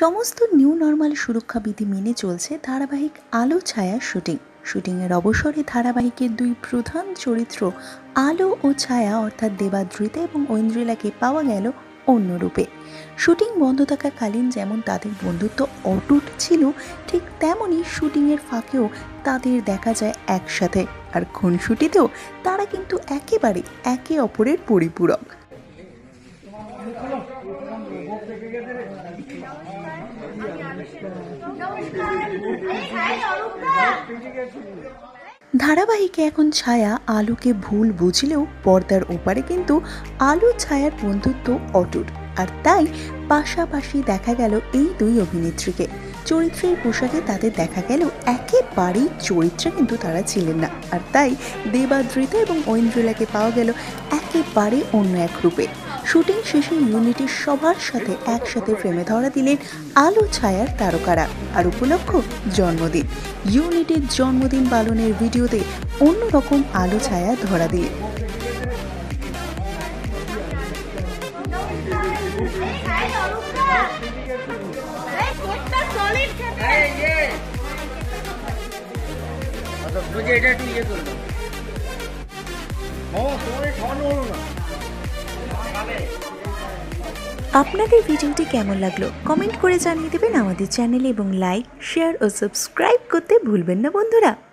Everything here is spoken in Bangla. সমস্ত নিউ নর্মাল সুরক্ষাবিধি মেনে চলছে ধারাবাহিক আলো ছায়া শুটিং। শুটিংয়ের অবসরে ধারাবাহিকের দুই প্রধান চরিত্র আলো ও ছায়া অর্থাৎ দেবাদ্রিতা এবং ঐন্দ্রিলাকে পাওয়া গেল অন্য রূপে। শুটিং বন্ধ থাকাকালীন যেমন তাদের বন্ধুত্ব অটুট ছিল, ঠিক তেমনই শুটিংয়ের ফাঁকেও তাদের দেখা যায় একসাথে, আর খুনসুটিতেও তারা কিন্তু একেবারে একে অপরের পরিপূরক। ধারাবাহিকে এখন ছায়া আলোকে ভুল বুঝলেও পর্দার ওপারে কিন্তু আলো ছায়ার বন্ধুত্ব অটুট, আর তাই পাশাপাশি দেখা গেল এই দুই অভিনেত্রীকে। চরিত্রের পোশাকে তাদের দেখা গেল একেবারেই চরিত্রে কিন্তু তারা ছিলেন না, আর তাই দেবাদ্রিতা এবং ঐন্দ্রিলাকে পাওয়া গেল একেবারে অন্য এক রূপে। শুটিং শেষে ইউনিটের সবার সাথে একসাথে ফ্রেমে ধরা দিলেন আলো ছায়ার তারকারা। আর উপলক্ষ জন্মদিন, ইউনিটের জন্মদিন পালনের ভিডিওতে অন্যরকম আলো ছায়া ধরা দিলেন। আপনাদের ভিডিওটি কেমন লাগলো কমেন্ট করে জানিয়ে দেবেন আমাদের চ্যানেলে, এবং লাইক, শেয়ার ও সাবস্ক্রাইব করতে ভুলবেন না বন্ধুরা।